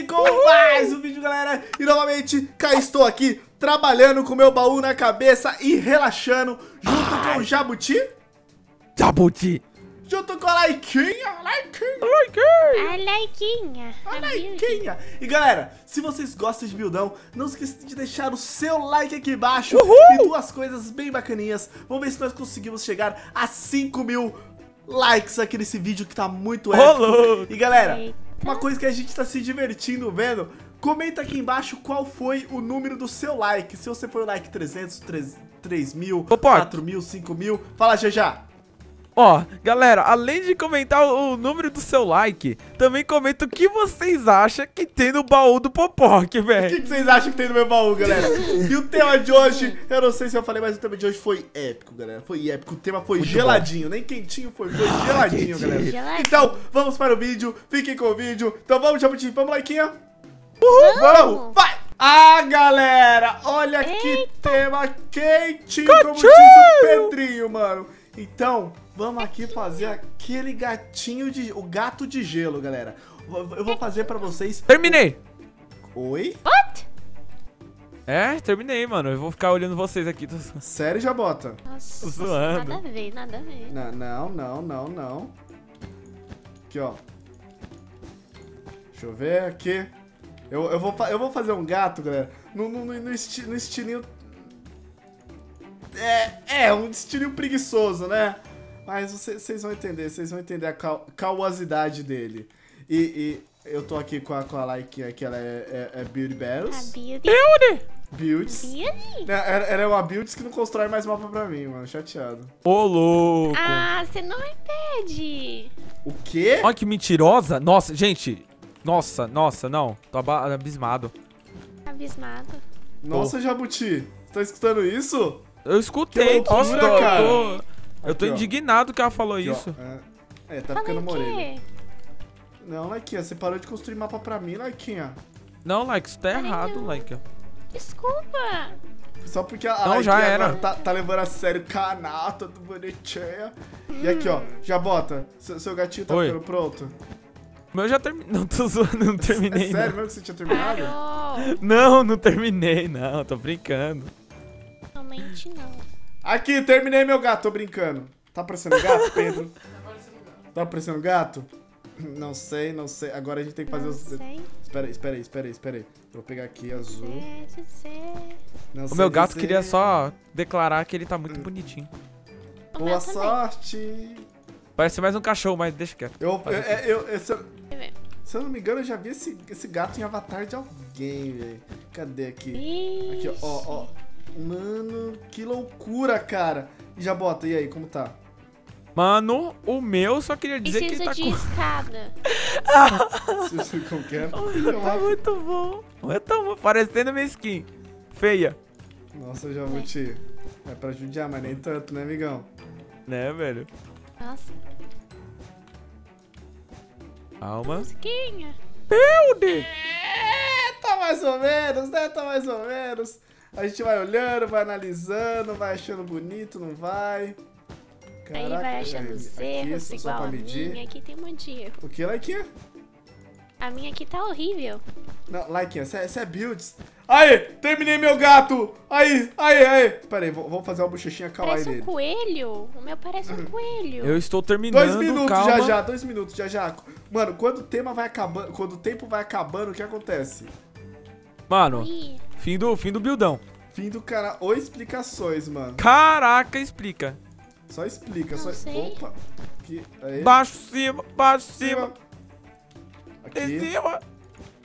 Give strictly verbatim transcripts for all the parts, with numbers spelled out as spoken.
aqui com Uhul. mais um vídeo, galera. E novamente, cá estou aqui, trabalhando com o meu baú na cabeça e relaxando, junto Ai. com o Jabuti. Jabuti. Junto com a Laiquinha, a Laiquinha. A Laiquinha. A Laiquinha. E galera, se vocês gostam de buildão, não esqueça de deixar o seu like aqui embaixo. Uhul. E duas coisas bem bacaninhas. Vamos ver se nós conseguimos chegar a cinco mil likes aqui nesse vídeo que tá muito épico. Olô. E galera, Eita. uma coisa que a gente tá se divertindo vendo, comenta aqui embaixo qual foi o número do seu like. Se você foi o like trezentos, três mil, quatro mil, cinco mil. Fala, já já. Ó, galera, além de comentar o número do seu like, também comenta o que vocês acham que tem no baú do Popoque, velho. O que, que vocês acham que tem no meu baú, galera? E o tema de hoje, eu não sei se eu falei, mas o tema de hoje foi épico, galera. Foi épico, o tema foi Muito geladinho, bom. nem quentinho, foi, foi ah, geladinho, galera. Geladinho. Então, vamos para o vídeo, fiquem com o vídeo. Então vamos, Jabuti, vamos, Laiquinha. Uhul, vamos, vai! Ah, galera, olha Eita. que tema quentinho, Catinho. como disse o Pedrinho, mano. Então, vamos aqui fazer aquele gatinho de... O gato de gelo, galera. Eu vou fazer pra vocês... Terminei! Oi? What? É, terminei, mano. Eu vou ficar olhando vocês aqui. Sério, Jabota? Nossa, zoando. Nada a ver, nada a ver. Não, não, não, não, não. Aqui, ó. Deixa eu ver aqui. Eu, eu, vou, eu vou fazer um gato, galera. No, no, no, no, esti, no estilinho... É, é, um destino preguiçoso, né? Mas vocês vão entender, vocês vão entender a cauosidade dele. E, e eu tô aqui com a, com a Laiquinha, que ela é, é, é Beauty Battles. Beauty! Builds. Beauty? Era, era uma Builds que não constrói mais mapa pra mim, mano. Chateado. Ô, louco! Ah, você não me pede! O quê? Olha que mentirosa! Nossa, gente! Nossa, nossa, não. Tô abismado. Abismado. Nossa, oh. Jabuti, você tá escutando isso? Eu escutei, que loucura, tô, cara. Eu tô, eu tô aqui, indignado que ela falou aqui, isso. É, é, tá ficando moreno. Não, Laiquinha, você parou de construir mapa pra mim, Laiquinha. Não, Laiquinha, isso tá Pare errado, Laiquinha. Desculpa. Só porque a Não, já era. Tá, tá levando a sério o canal, todo bonitinha. Hum. E aqui, ó, já bota. Seu, seu gatinho tá Oi. ficando pronto. Mas eu já terminei. Não, tô zoando, não terminei. É sério não. mesmo que você tinha terminado? Parou. Não, não terminei, não. Tô brincando. Realmente não. Aqui, terminei meu gato, tô brincando. Tá parecendo gato, Pedro? Tá parecendo gato? Não sei, não sei. Agora a gente tem que fazer não os. Sei. Espera aí, espera aí, espera aí, espera aí. Vou pegar aqui azul. Não sei, o meu gato dizer. queria só declarar que ele tá muito hum. bonitinho. Boa sorte! Parece mais um cachorro, mas deixa quieto. Eu, eu, eu, eu, se, eu, se eu não me engano, eu já vi esse, esse gato em avatar de alguém, velho. Cadê aqui? Ixi. Aqui, ó, ó. Mano, que loucura, cara. E já bota, e aí, como tá? Mano, o meu só queria dizer Preciso que ele tá com... escada. Preciso de escada. Tá muito bom. Eu tô parecendo minha skin. Feia. Nossa, já vou te... É pra judiar, mas nem tanto, né, amigão? Né, velho? Nossa. Calma. Build! É, tá mais ou menos, né? Tá mais ou menos. A gente vai olhando, vai analisando, vai achando bonito, não vai. Caraca, aí vai achando os erros, igual a minha, aqui tem um monte de erro. O que, Laiquinha? A minha aqui tá horrível. Não, Laiquinha, você é builds. Aí, terminei meu gato. Aí, aí, aí. Pera aí, vamos fazer uma bochechinha kawaii dele. Parece um coelho. O meu parece um coelho. Eu estou terminando, calma. Dois minutos já já, dois minutos já já. Mano, quando o tema vai acabando, quando o tempo vai acabando, o que acontece? Mano... Ih. Fim do, fim do buildão. Fim do cara. Ou explicações, mano. Caraca, explica. Só explica, não só sei. Opa. Aqui, aí. Baixo, cima, baixo, cima. Aqui. Em cima.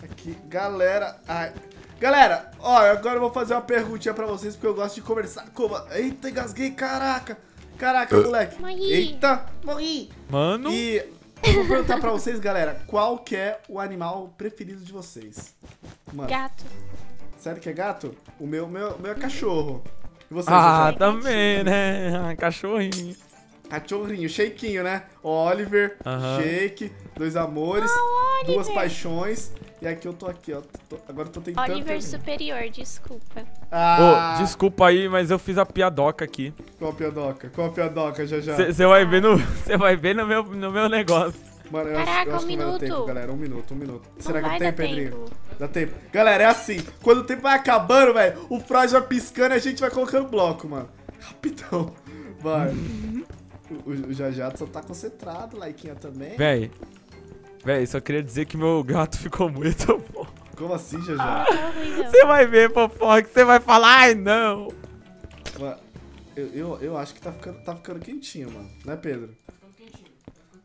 Aqui. Galera. Ai. Galera, ó, agora eu vou fazer uma perguntinha pra vocês, porque eu gosto de conversar. Como? Eita, engasguei, caraca. Caraca, moleque. Morri. Eita, morri. Mano. E eu vou perguntar pra vocês, galera, qual que é o animal preferido de vocês? Mano. Gato. Sério que é gato? O meu, meu, meu é cachorro. E você, ah, também, né? Cachorrinho. Cachorrinho, shakeinho, né? Oliver, uh-huh. shake, dois amores, oh, duas paixões. E aqui eu tô aqui, ó. Tô, agora eu tô tentando... Oliver terminar. Superior, desculpa. Ah. Oh, desculpa aí, mas eu fiz a piadoca aqui. Qual a piadoca? Qual a piadoca, já já? Você vai, ah. vai ver no meu, no meu negócio. Mano, eu Caraca, acho, eu acho um que minuto. Vai dar tempo, galera. Um minuto, um minuto. Não Será que dá tempo, Pedrinho? Tempo. Dá tempo. Galera, é assim. Quando o tempo vai acabando, velho, o Froz vai piscando e a gente vai colocando bloco, mano. Rapidão. Vai. O, o Jajato só tá concentrado, Laiquinha também. Véi. Véi, só queria dizer que meu gato ficou muito bom. Como assim, Jajato? Você vai ver, fofoca, você vai falar, ai não. Mano, eu, eu, eu acho que tá ficando, tá ficando quentinho, mano. Né, Pedro?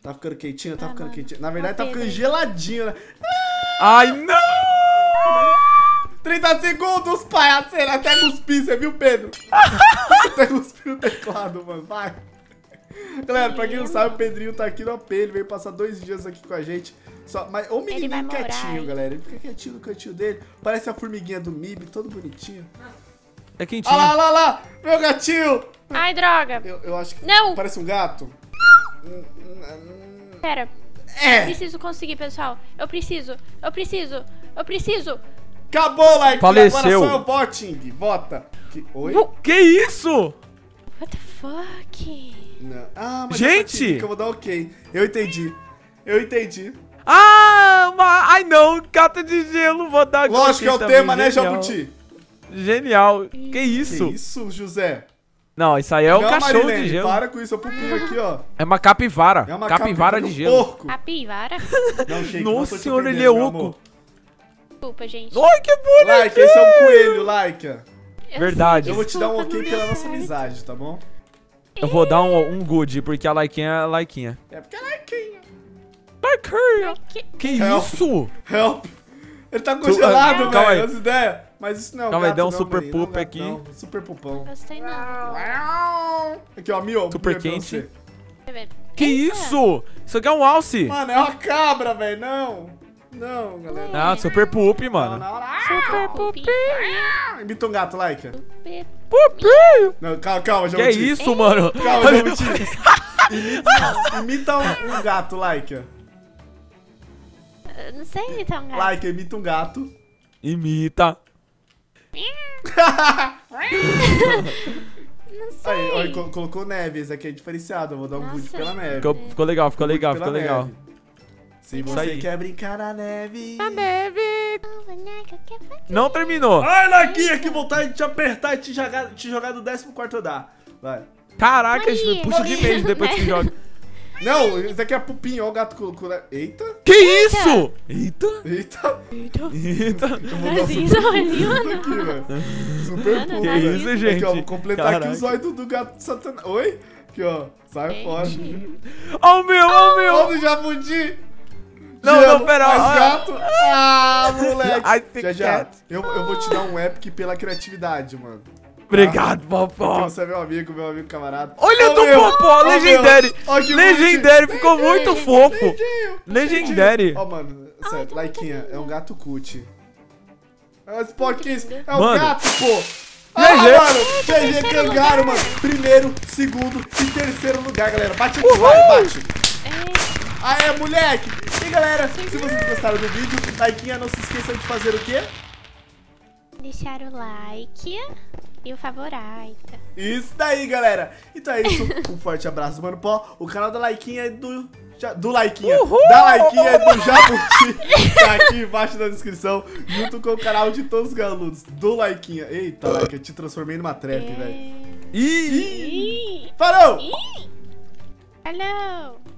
Tá ficando quentinho, tá ah, ficando mano. quentinho. Na verdade, ah, tá Pedro. ficando geladinho, né? Ah! Ai, não! trinta segundos, pai! Acelera, até cuspir, você viu, Pedro? Até cuspir o teclado, mano. Vai! Galera, pra quem não sabe, o Pedrinho tá aqui no A P, ele veio passar dois dias aqui com a gente. Só, mas o menininho quietinho, aí. galera. Ele fica quietinho no cantinho dele. Parece a formiguinha do M I B, todo bonitinho. É quentinho. Olha lá, olha lá, lá! Meu gatinho! Ai, droga! Eu, eu acho que não. Parece um gato. Pera, é. eu preciso conseguir, pessoal. Eu preciso, eu preciso, eu preciso. Acabou, like. Faleceu. Agora sou eu, voting. Vota. Que, oi? O que é isso? What the fuck? Não. Ah, mas gente, eu vou dar ok. Eu entendi. Eu entendi. Ah, mas, ai não, cata de gelo, vou dar. Lógico que é o também. tema, né, Jabuti? Genial. Que, que isso? Que isso, José? Não, isso aí é o um cachorro Marilene, de gelo. Para com isso, é o pupilo aqui, ó. É uma capivara. É uma capivara, capivara de gelo. Porco. Capivara? Não, gente, Nossa senhora, ele é oco. Desculpa, gente. Ai, que bonito. Like, esse é um coelho, like. Verdade. Eu vou te dar um ok pela nossa amizade, tá bom? Eu vou dar um, um good, porque a Laiquinha é a Laiquinha. É porque é Laiquinha. Laiquinha. Que isso? Help. Ele tá congelado, velho. As ideias. Mas isso não é o Calma, gato, deu um não, super menino, poop não, aqui. Não. Super poopão. Não gostei não. Aqui, ó, mil. Super quente. Que isso? Isso aqui é um alce. Mano, é uma cabra, velho. Não. Não, galera. Ah, super poop, mano. Não, não, não. Super poop. Imita um gato, like. Super poop. Não, calma, calma, Jabuti. Que isso, mano? Calma, Jabuti. Imita, imita um, um gato, like. Eu não sei imitar um gato. Like, imita um gato. Imita. Não sei. Aí, olha, colocou neve, esse aqui é diferenciado. Eu vou dar um good pela neve. Ficou, ficou legal, ficou legal, ficou legal. Neve. Se você quer brincar na neve. Na neve. Não terminou. Ai, Laquinha, que vontade de te apertar e te jogar, te jogar do décimo quarto andar. Vai. Caraca, Maria. puxa de meio depois que joga. Não, isso aqui é pupinho, ó o gato colocou. Eita! Que isso? Eita! Eita! Eita! Eita! Mas isso é lindo! Super pulo, velho. Que isso, gente? Aqui, ó, vou completar Caraca. aqui o zóio do, do gato satanás. Oi? Aqui, ó. Sai gente. fora. Ó o meu, ó o meu! Ó o Jabuti! Não, Gelo, não, pera. Mais gato? Ah, moleque! Já, já. Eu, eu vou te dar um epic pela criatividade, mano. Obrigado, Popó. Você é meu amigo, meu amigo camarada. Olha oh, do Popó, oh, Legendary. Oh, Legendary, ficou muito Legendary. fofo. Legendary. Ó, oh, mano, sério, Ai, Laiquinha, é um gato cutie. É um pouquinhos, é um mano. gato, pô. Ah, mano, G G Cangaro, mano. Primeiro, segundo e terceiro lugar, galera. Bate aqui, vai, bate. Aê, moleque. E galera, se vocês gostaram do vídeo, Laiquinha, não se esqueçam de fazer o quê? Deixar o like... E o favorita. Isso daí, galera. Então é isso. Um forte abraço, mano. Pó. O canal da Laiquinha é do... Do Laiquinha. Uhul. Da Laiquinha é do Jabuti. Tá aqui embaixo na descrição. Junto com o canal de todos os galudos. Do Laiquinha. Eita, Laica. Eu te transformei numa trap, é... velho. Ih! Falou! Falou!